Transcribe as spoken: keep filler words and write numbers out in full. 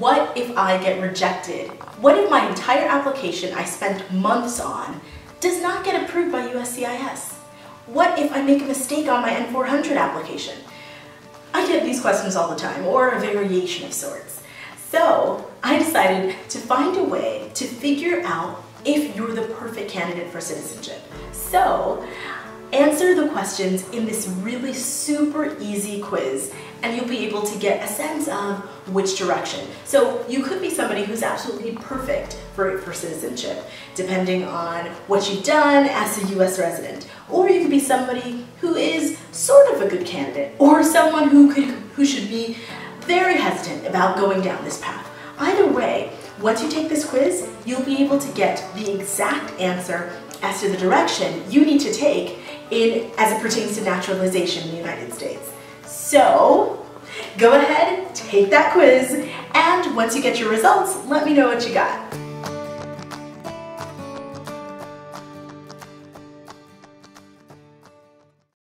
what if I get rejected? What if my entire application I spent months on does not get approved by U S C I S? What if I make a mistake on my N four hundred application? I get these questions all the time, or a variation of sorts. So I decided to find a way to figure out if you're the perfect candidate for citizenship. So answer the questions in this really super easy quiz, and you'll be able to get a sense of which direction. So you could be somebody who's absolutely perfect for, for citizenship, depending on what you've done as a U S resident. Or you could be somebody who is sort of a good candidate, or someone who, could, who should be very hesitant about going down this path. Either way, once you take this quiz, you'll be able to get the exact answer as to the direction you need to take in as it pertains to naturalization in the United States. So go ahead, take that quiz, and once you get your results, let me know what you got.